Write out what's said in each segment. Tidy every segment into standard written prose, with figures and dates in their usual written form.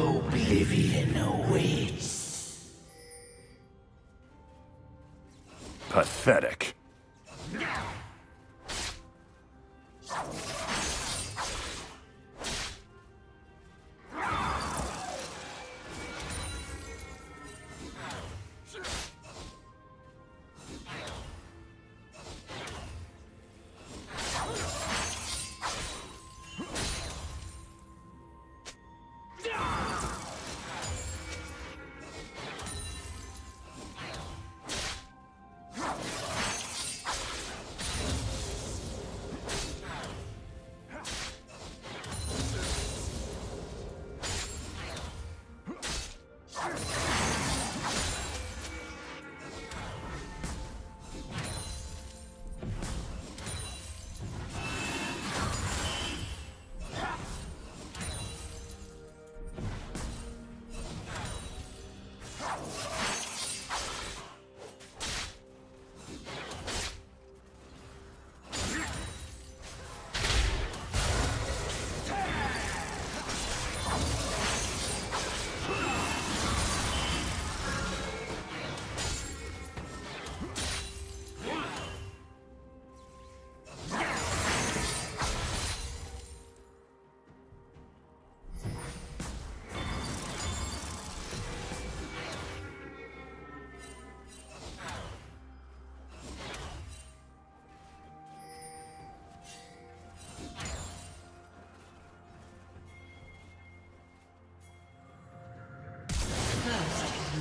Oblivion awaits. Pathetic. Love.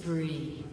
spree.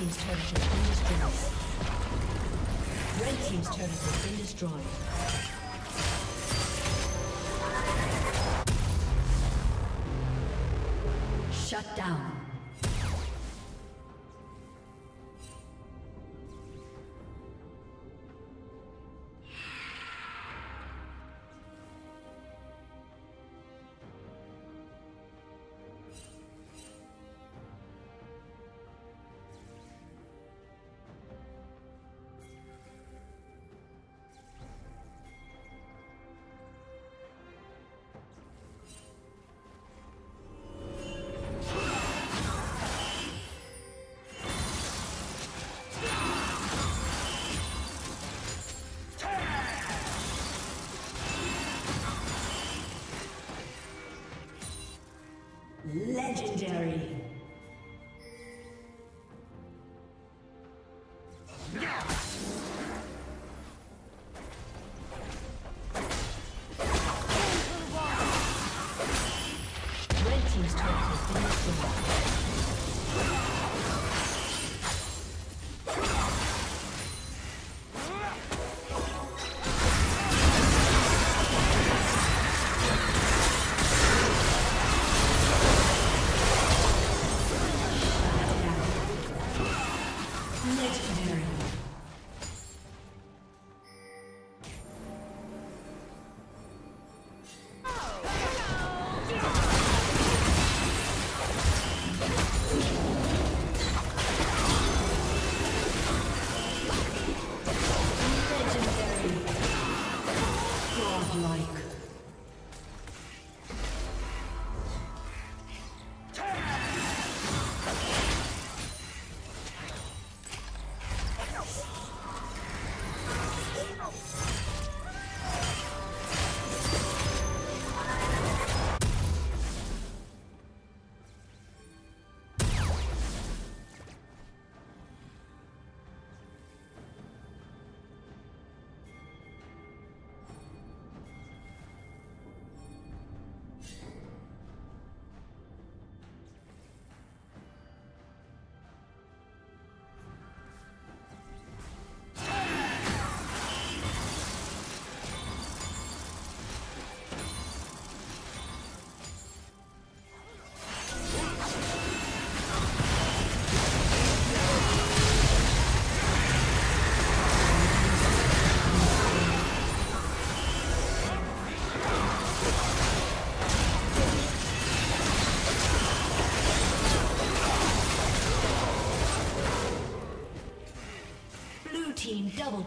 team's turret has been destroyed. Red team's turret has been destroyed. Shut down. Legendary. Double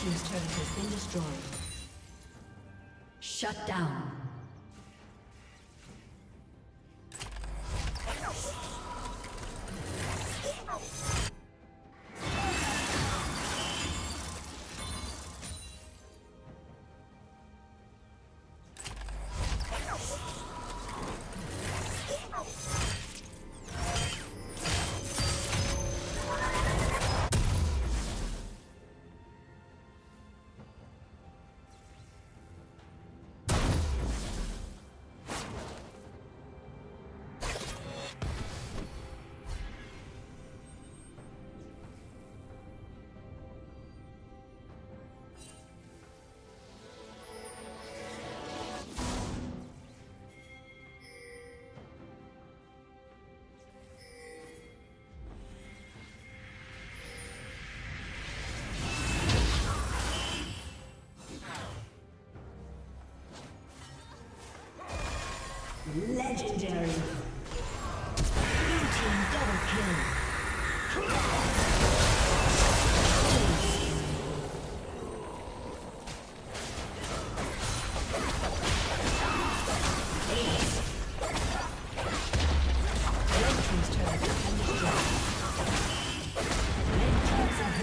Team's turret has been destroyed. Shut down. Legendary. Blue team double kill. Ace. Red team's turret has been destroyed. Red team's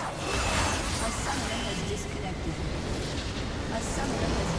A summoner has disconnected. A summoner has